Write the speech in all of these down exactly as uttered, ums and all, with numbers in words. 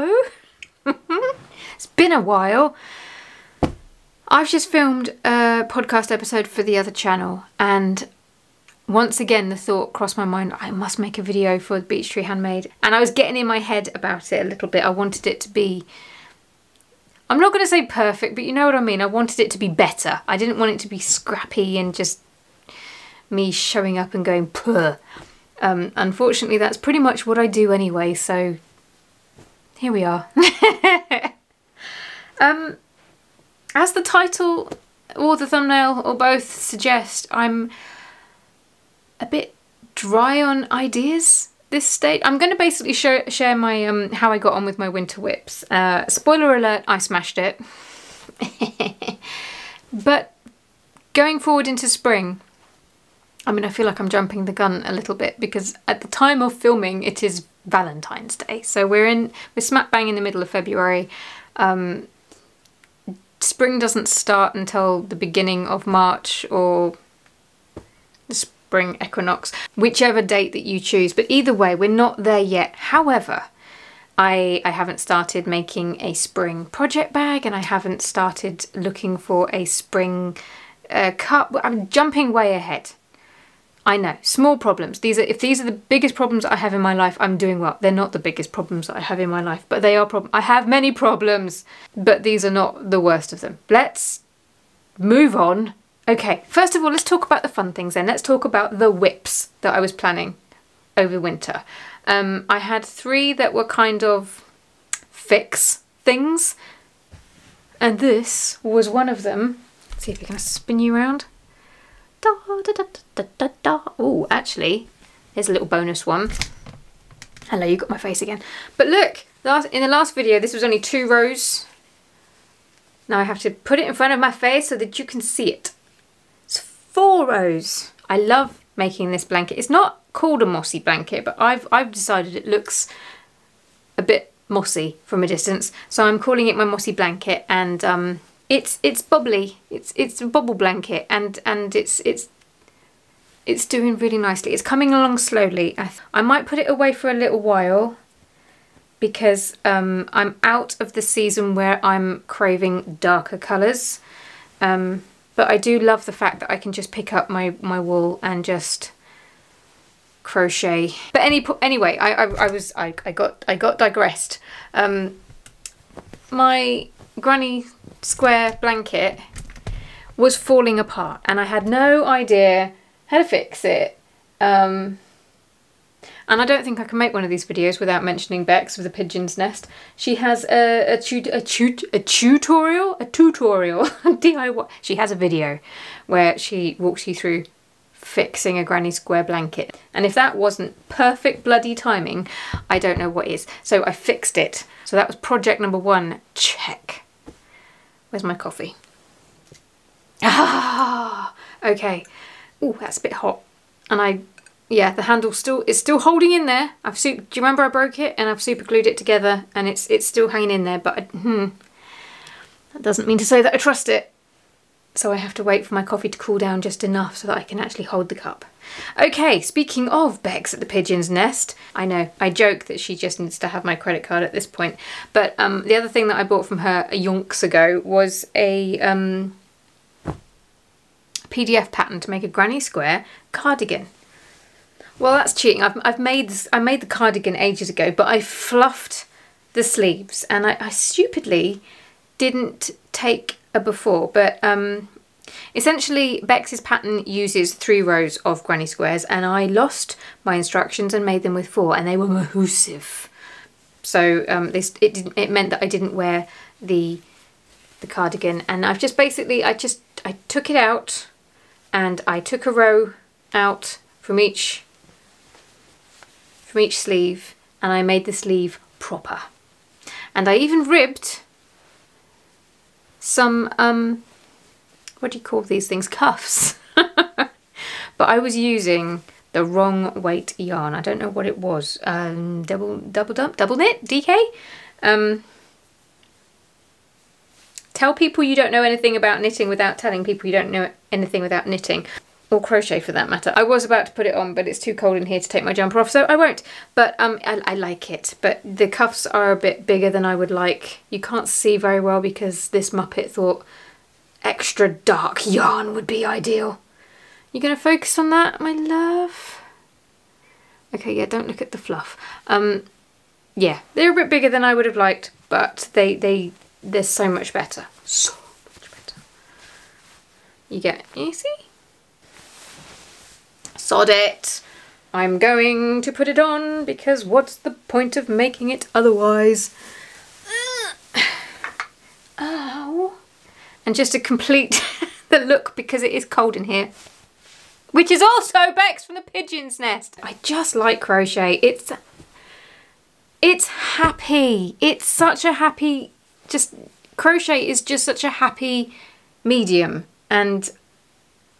Hello. It's been a while. I've just filmed a podcast episode for the other channel, and once again the thought crossed my mind, I must make a video for Beechtree Handmade, and I was getting in my head about it a little bit. I wanted it to be, I'm not going to say perfect, but you know what I mean. I wanted it to be better. I didn't want it to be scrappy and just me showing up and going puh. Um, unfortunately that's pretty much what I do anyway, so here we are. um, As the title or the thumbnail or both suggest, I'm a bit dry on ideas this stage. I'm going to basically show, share my um, how I got on with my winter whips. Uh, spoiler alert, I smashed it. But going forward into spring, I mean, I feel like I'm jumping the gun a little bit because at the time of filming it is Valentine's Day, so we're in we're smack bang in the middle of February. Um, Spring doesn't start until the beginning of March or the spring equinox, whichever date that you choose, but either way we're not there yet. However, I, I haven't started making a spring project bag, and I haven't started looking for a spring uh, cup. I'm jumping way ahead. I know, small problems. These are, if these are the biggest problems I have in my life, I'm doing well. They're not the biggest problems I have in my life, but they are problems. I have many problems, but these are not the worst of them. Let's move on. Okay, first of all, let's talk about the fun things then. Let's talk about the whips that I was planning over winter. Um, I had three that were kind of fix things, and this was one of them. Let's see if we can spin you around. Da, da, da, da, da, da. Oh, actually, there's a little bonus one. Hello, you got my face again. But look, last, in the last video, this was only two rows. Now I have to put it in front of my face so that you can see it. It's four rows. I love making this blanket. It's not called a mossy blanket, but I've, I've decided it looks a bit mossy from a distance. So I'm calling it my mossy blanket, and um, It's it's bubbly. It's it's a bubble blanket, and and it's it's it's doing really nicely. It's coming along slowly. I, I might put it away for a little while because um, I'm out of the season where I'm craving darker colours. Um, but I do love the fact that I can just pick up my my wool and just crochet. But any anyway, I I, I was I, I got I got digressed. Um, my granny square blanket was falling apart and I had no idea how to fix it, um, and I don't think I can make one of these videos without mentioning Bex with the Pigeon's Nest. She has a, a, tu a, tu a tutorial a tutorial D I Y. She has a video where she walks you through fixing a granny square blanket, and if that wasn't perfect bloody timing, I don't know what is. So I fixed it. So that was project number one, check. Where's my coffee? Ah, okay. Oh, that's a bit hot. And I, yeah, the handle still is still holding in there. I've super, do you remember I broke it and I've super glued it together, and it's it's still hanging in there, but I, hmm, that doesn't mean to say that I trust it. So I have to wait for my coffee to cool down just enough so that I can actually hold the cup. Okay, speaking of Bex at the Pigeon's Nest, I know, I joke that she just needs to have my credit card at this point, but um, the other thing that I bought from her yonks ago was a um, P D F pattern to make a granny square cardigan. Well, that's cheating. I've, I've made this, I made the cardigan ages ago, but I fluffed the sleeves, and I, I stupidly didn't take a before, but um, essentially Bex's pattern uses three rows of granny squares, and I lost my instructions and made them with four, and they were mahoosive. So um, this it didn't, it meant that I didn't wear the the cardigan, and I've just basically I just I took it out, and I took a row out from each from each sleeve, and I made the sleeve proper, and I even ribbed some, um, what do you call these things? Cuffs. But I was using the wrong weight yarn. I don't know what it was. Um, double, double dump, double knit, D K? Um, tell people you don't know anything about knitting without telling people you don't know anything about knitting. or crochet for that matter. I was about to put it on, but it's too cold in here to take my jumper off, so I won't. But um, I, I like it, but the cuffs are a bit bigger than I would like. You can't see very well because this Muppet thought extra dark yarn would be ideal. You gonna focus on that, my love? Okay, yeah, don't look at the fluff. Um, yeah, they're a bit bigger than I would have liked, but they, they, they're so much better. So much better. You get, you see? Sod it. I'm going to put it on because what's the point of making it otherwise? Ow. And just to complete the look, because it is cold in here, which is also Bex from the Pigeon's Nest. I just like crochet. It's it's happy. It's such a happy, just crochet is just such a happy medium, and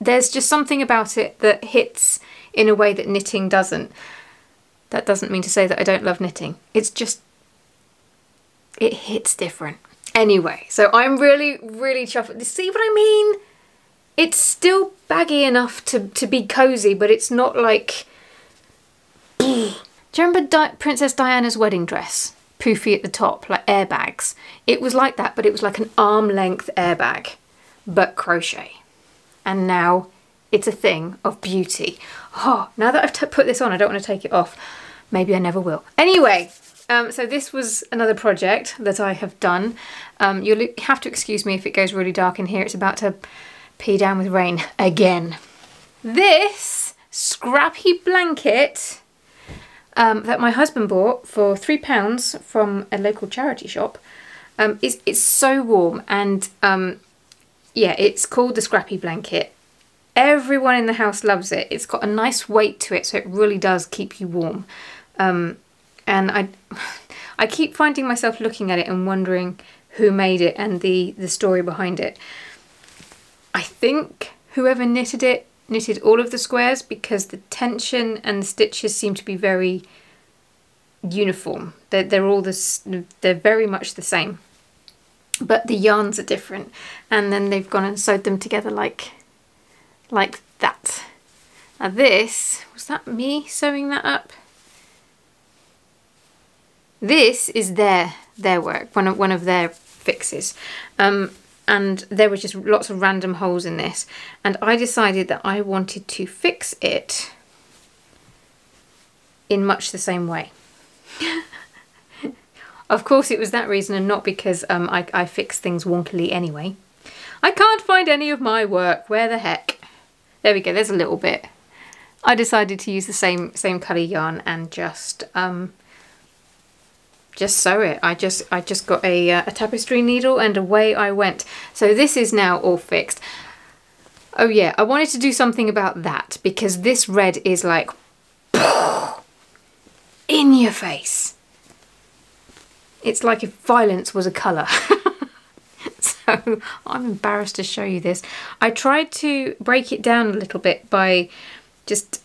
there's just something about it that hits in a way that knitting doesn't. That doesn't mean to say that I don't love knitting. It's just, it hits different. Anyway, so I'm really, really chuffed. See what I mean? It's still baggy enough to, to be cozy, but it's not like... Do you remember Di Princess Diana's wedding dress? Poofy at the top, like airbags. It was like that, but it was like an arm length airbag, but crochet. And now it's a thing of beauty. Oh, now that I've t put this on, I don't want to take it off. Maybe I never will. Anyway, um, so this was another project that I have done. Um, you'll have to excuse me if it goes really dark in here. It's about to pee down with rain again. This scrappy blanket um, that my husband bought for three pounds from a local charity shop um, is it's so warm and... Um, yeah, it's called the Scrappy Blanket. Everyone in the house loves it. It's got a nice weight to it, so it really does keep you warm. Um, and I I keep finding myself looking at it and wondering who made it and the, the story behind it. I think whoever knitted it knitted all of the squares because the tension and the stitches seem to be very uniform. They're, they're, all this, they're very much the same. But the yarns are different, and then they've gone and sewed them together like like that. Now this, was that me sewing that up? This is their their work, one of one of their fixes. Um, and there were just lots of random holes in this, and I decided that I wanted to fix it in much the same way. Of course it was that reason and not because um, I, I fix things wonkily anyway. I can't find any of my work, where the heck? There we go, there's a little bit. I decided to use the same same colour yarn and just um, just sew it. I just I just got a, uh, a tapestry needle and away I went. So this is now all fixed. Oh yeah, I wanted to do something about that because this red is like in your face. It's like if violence was a colour. So I'm embarrassed to show you this. I tried to break it down a little bit by just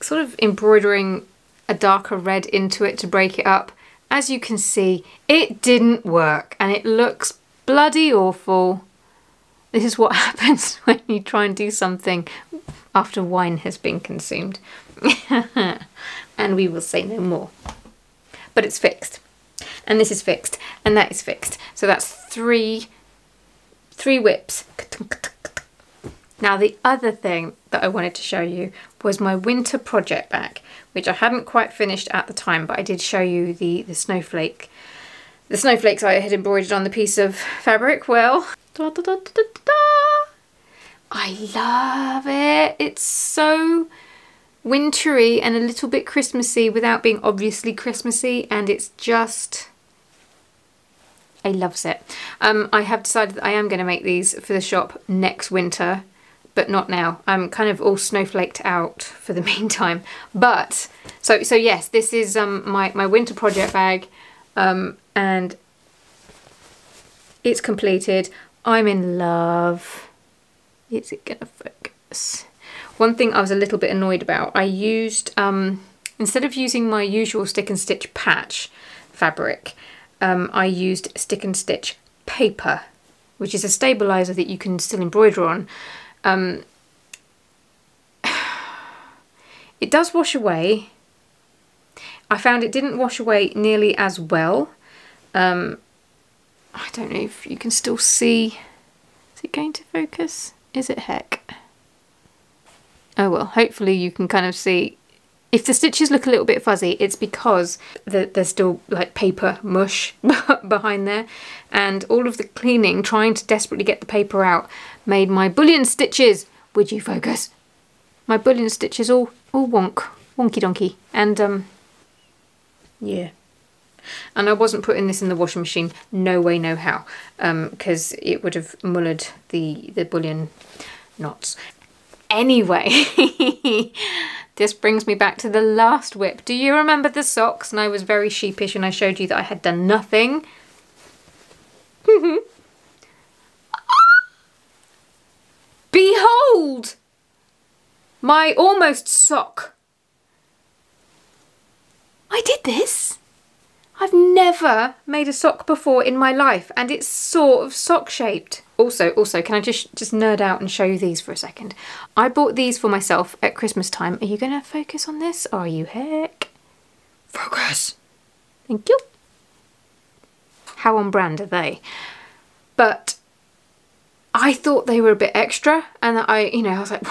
sort of embroidering a darker red into it to break it up. As you can see, it didn't work and it looks bloody awful. This is what happens when you try and do something after wine has been consumed. And we will say no more. But it's fixed. And this is fixed, and that is fixed. So that's three, three whips. Now the other thing that I wanted to show you was my winter project bag, which I hadn't quite finished at the time, but I did show you the, the snowflake. The snowflakes I had embroidered on the piece of fabric. Well, da, da, da, da, da, da. I love it. It's so wintry and a little bit Christmassy without being obviously Christmassy, and it's just, I loves it. Um, I have decided that I am going to make these for the shop next winter, but not now. I'm kind of all snowflaked out for the meantime. But so so yes, this is um my my winter project bag, um and it's completed. I'm in love. Is it gonna focus? One thing I was a little bit annoyed about, I used, um, instead of using my usual stick and stitch patch fabric, um, I used stick and stitch paper, which is a stabiliser that you can still embroider on. Um, It does wash away. I found it didn't wash away nearly as well. Um, I don't know if you can still see. Is it going to focus? Is it heck? Oh well, hopefully you can kind of see. If the stitches look a little bit fuzzy, it's because the, there's still like paper mush behind there, and all of the cleaning, trying to desperately get the paper out, made my bullion stitches, would you focus? My bullion stitches all, all wonk, wonky donkey, and um, yeah. And I wasn't putting this in the washing machine, no way, no how, because um, it would have mullered the, the bullion knots. Anyway, this brings me back to the last whip. Do you remember the socks? And I was very sheepish and I showed you that I had done nothing. Behold! My almost sock. I did this. I've never made a sock before in my life, and it's sort of sock shaped. Also, also, can I just, just nerd out and show you these for a second? I bought these for myself at Christmas time. Are you gonna focus on this? Are you heck? Focus. Thank you. How on brand are they? But I thought they were a bit extra, and that I, you know, I was like,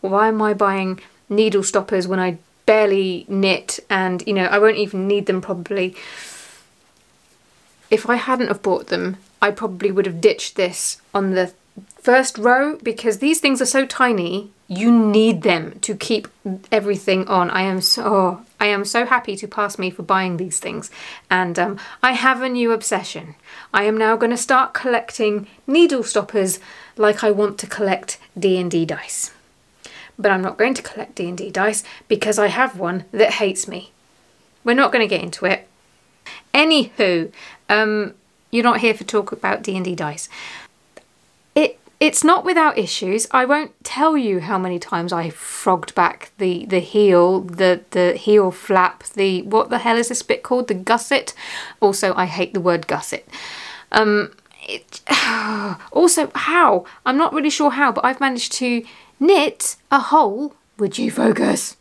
why am I buying needle stoppers when I barely knit, and you know, I won't even need them probably. If I hadn't have bought them, I probably would have ditched this on the first row, because these things are so tiny, you need them to keep everything on. I am so, oh, I am so happy to pass me for buying these things. And um, I have a new obsession. I am now gonna start collecting needle stoppers like I want to collect D and D dice. But I'm not going to collect D and D dice because I have one that hates me. We're not going to get into it. Anywho, um, you're not here for talk about D and D dice. It It's not without issues. I won't tell you how many times I frogged back the, the heel, the, the heel flap, the, what the hell is this bit called? The gusset. Also, I hate the word gusset. Um, it, also, how? I'm not really sure how, but I've managed to knit a hole, would you focus?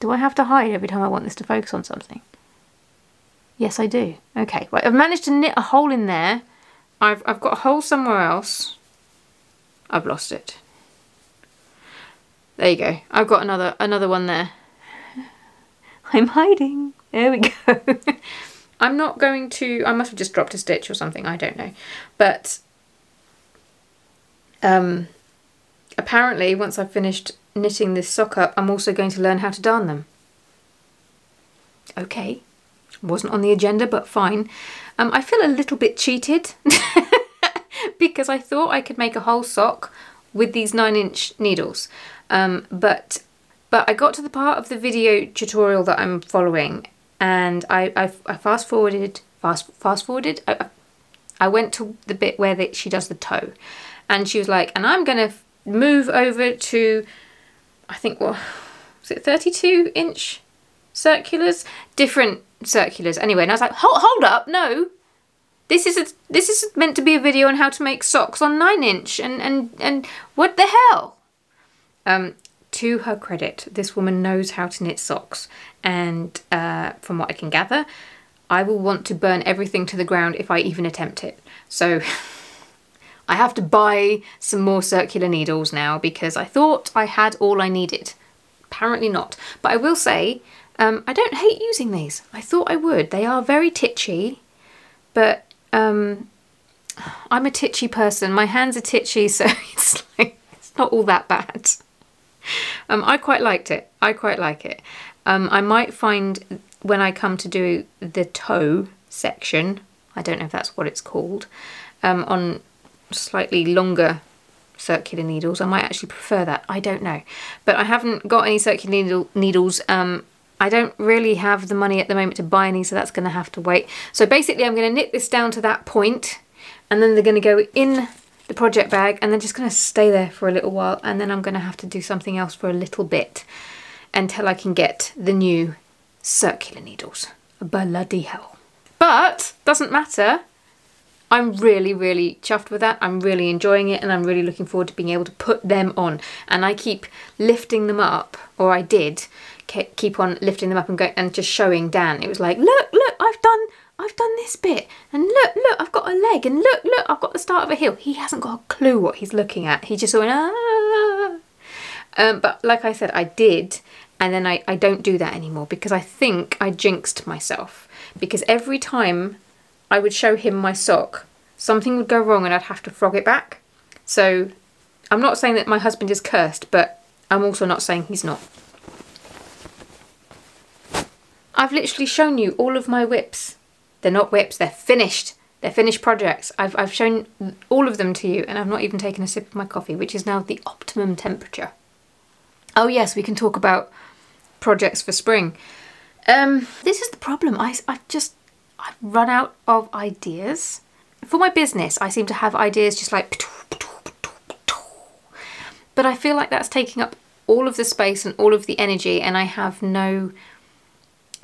Do I have to hide every time I want this to focus on something? Yes, I do. Okay, well, I've managed to knit a hole in there. I've, I've got a hole somewhere else. I've lost it. There you go. I've got another, another one there. I'm hiding. There we go. I'm not going to, I must have just dropped a stitch or something, I don't know. But Um, apparently once I've finished knitting this sock up, I'm also going to learn how to darn them. Okay, wasn't on the agenda, but fine. Um, I feel a little bit cheated because I thought I could make a whole sock with these nine inch needles. Um, but, but I got to the part of the video tutorial that I'm following, and I, I, I fast forwarded, fast, fast forwarded. I, I went to the bit where the, she does the toe. And she was like, and I'm going to move over to, I think, what was it, thirty-two inch circulars? Different circulars. Anyway, and I was like, hold, hold up, no. This is, a, this is meant to be a video on how to make socks on nine inch, and, and, and what the hell? Um, to her credit, this woman knows how to knit socks. And uh, from what I can gather, I will want to burn everything to the ground if I even attempt it. So I have to buy some more circular needles now because I thought I had all I needed. Apparently not. But I will say, um, I don't hate using these. I thought I would. They are very titchy, but um, I'm a titchy person. My hands are titchy, so it's, like, it's not all that bad. Um, I quite liked it. I quite like it. Um, I might find when I come to do the toe section, I don't know if that's what it's called, um, on slightly longer circular needles, I might actually prefer that, I don't know. But I haven't got any circular needle needles. Um, I don't really have the money at the moment to buy any, so that's gonna have to wait. So basically I'm gonna knit this down to that point, and then they're gonna go in the project bag, and they're just gonna stay there for a little while, and then I'm gonna have to do something else for a little bit until I can get the new circular needles. Bloody hell. But doesn't matter. I'm really, really chuffed with that. I'm really enjoying it, and I'm really looking forward to being able to put them on. And I keep lifting them up, or I did keep on lifting them up and going and just showing Dan. It was like, look, look, I've done, I've done this bit, and look, look, I've got a leg, and look, look, I've got the start of a heel. He hasn't got a clue what he's looking at. He just went, ah. Um, but like I said, I did, and then I, I don't do that anymore, because I think I jinxed myself, because every time I would show him my sock, something would go wrong and I'd have to frog it back. So I'm not saying that my husband is cursed, but I'm also not saying he's not. I've literally shown you all of my whips. They're not whips, they're finished. They're finished projects. I've, I've shown all of them to you, and I've not even taken a sip of my coffee, which is now the optimum temperature. Oh yes, we can talk about projects for spring. Um, this is the problem. I, I just, I've run out of ideas. For my business, I seem to have ideas just like, but I feel like that's taking up all of the space and all of the energy, and I have no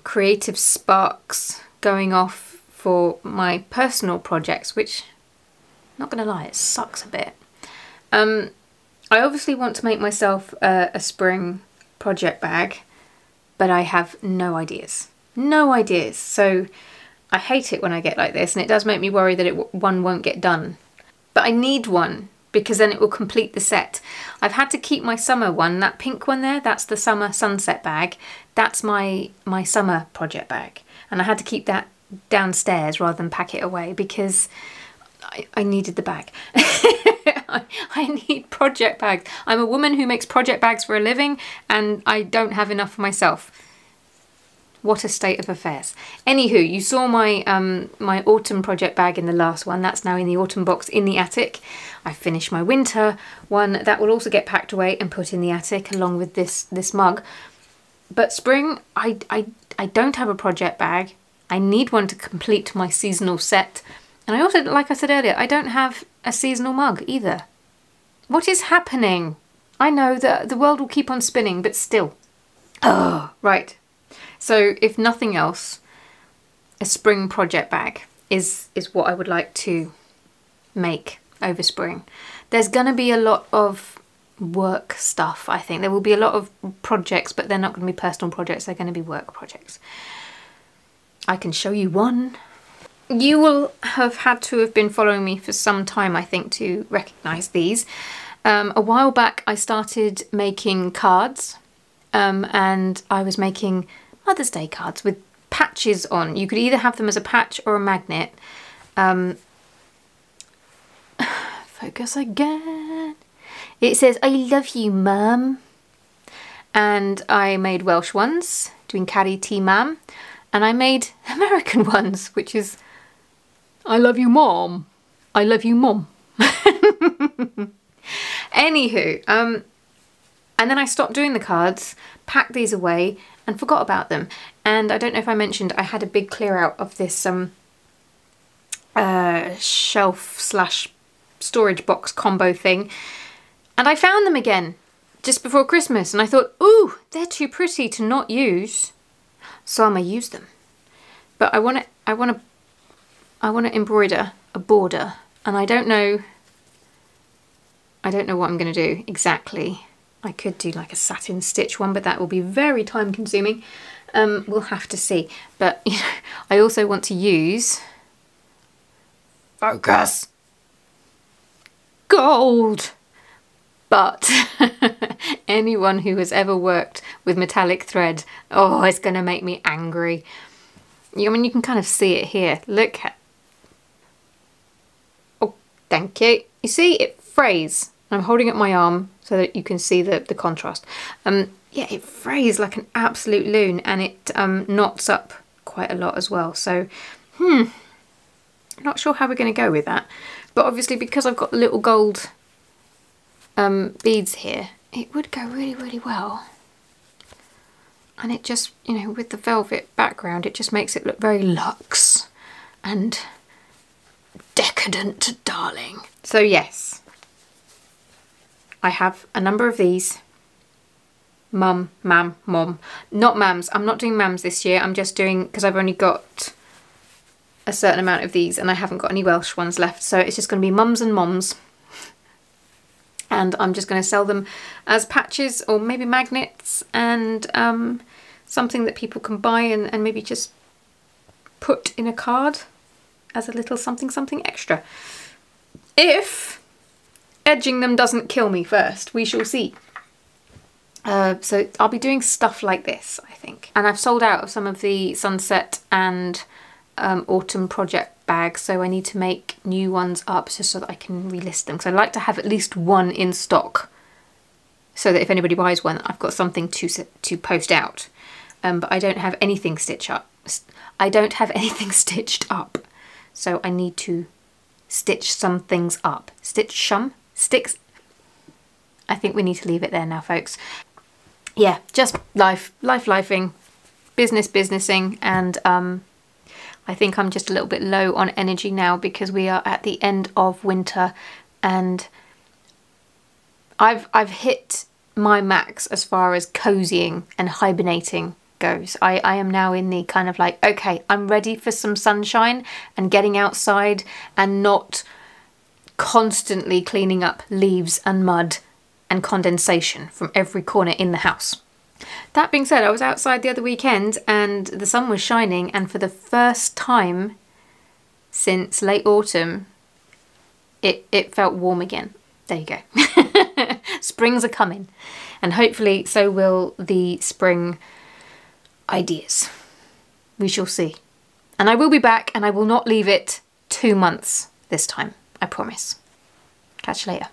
creative sparks going off for my personal projects, which, not gonna lie, it sucks a bit. Um, I obviously want to make myself a, a spring project bag, but I have no ideas. No ideas. So I hate it when I get like this, and it does make me worry that it w one won't get done. But I need one, because then it will complete the set. I've had to keep my summer one, that pink one there, that's the summer sunset bag. That's my, my summer project bag. And I had to keep that downstairs rather than pack it away, because I, I needed the bag. I, I need project bags. I'm a woman who makes project bags for a living, and I don't have enough for myself. What a state of affairs. Anywho, you saw my um, my autumn project bag in the last one. That's now in the autumn box in the attic. I finished my winter one. That will also get packed away and put in the attic along with this, this mug. But spring, I, I, I don't have a project bag. I need one to complete my seasonal set. And I also, like I said earlier, I don't have a seasonal mug either. What is happening? I know that the world will keep on spinning, but still. Oh, right. So if nothing else, a spring project bag is, is what I would like to make over spring. There's going to be a lot of work stuff, I think. There will be a lot of projects, but they're not going to be personal projects. They're going to be work projects. I can show you one. You will have had to have been following me for some time, I think, to recognise these. Um, a while back I started making cards, um, and I was making Mother's Day cards with patches on. You could either have them as a patch or a magnet. Um, focus again. It says, I love you, Mum. And I made Welsh ones, doing Carrie T, Mam. And I made American ones, which is, I love you, Mom. I love you, Mom. Anywho, um, and then I stopped doing the cards, packed these away, and forgot about them. And I don't know if I mentioned, I had a big clear out of this um, uh, shelf slash storage box combo thing. And I found them again just before Christmas. And I thought, ooh, they're too pretty to not use. So I'm gonna use them. But I want to, I want to, I want to embroider a border. And I don't know, I don't know what I'm going to do exactly. I could do like a satin stitch one, but that will be very time consuming. Um, we'll have to see. But you know, I also want to use focus gold. But anyone who has ever worked with metallic thread, oh, it's going to make me angry. I mean, you can kind of see it here. Look at, oh, thank you. You see, it frays. I'm holding up my arm so that you can see the, the contrast. Um, yeah, it frays like an absolute loon, and it um, knots up quite a lot as well. So, hmm, not sure how we're going to go with that. But obviously, because I've got the little gold um, beads here, it would go really, really well. And it just, you know, with the velvet background, it just makes it look very luxe and decadent, darling. So yes, I have a number of these. Mum, mam, mom. Not mams. I'm not doing mams this year. I'm just doing, because I've only got a certain amount of these, and I haven't got any Welsh ones left, so it's just going to be mums and moms, and I'm just going to sell them as patches or maybe magnets, and um, something that people can buy and, and maybe just put in a card as a little something something extra. If edging them doesn't kill me first, we shall see. Uh, so I'll be doing stuff like this, I think. And I've sold out of some of the sunset and um, autumn project bags, so I need to make new ones up just so that I can relist them, because I'd like to have at least one in stock so that if anybody buys one, I've got something to to post out. Um, but I don't have anything stitch up. I don't have anything stitched up, so I need to stitch some things up. Stitch some sticks. I think we need to leave it there now, folks. Yeah, just life, life, lifing, business, businessing, and um, I think I'm just a little bit low on energy now because we are at the end of winter, and I've I've hit my max as far as cozying and hibernating goes. I, I am now in the kind of like, okay, I'm ready for some sunshine and getting outside and not constantly cleaning up leaves and mud and condensation from every corner in the house. That being said, I was outside the other weekend and the sun was shining, and for the first time since late autumn, it, it felt warm again. There you go. Springs are coming, and hopefully so will the spring ideas. We shall see. And I will be back, and I will not leave it two months this time. I promise. Catch you later.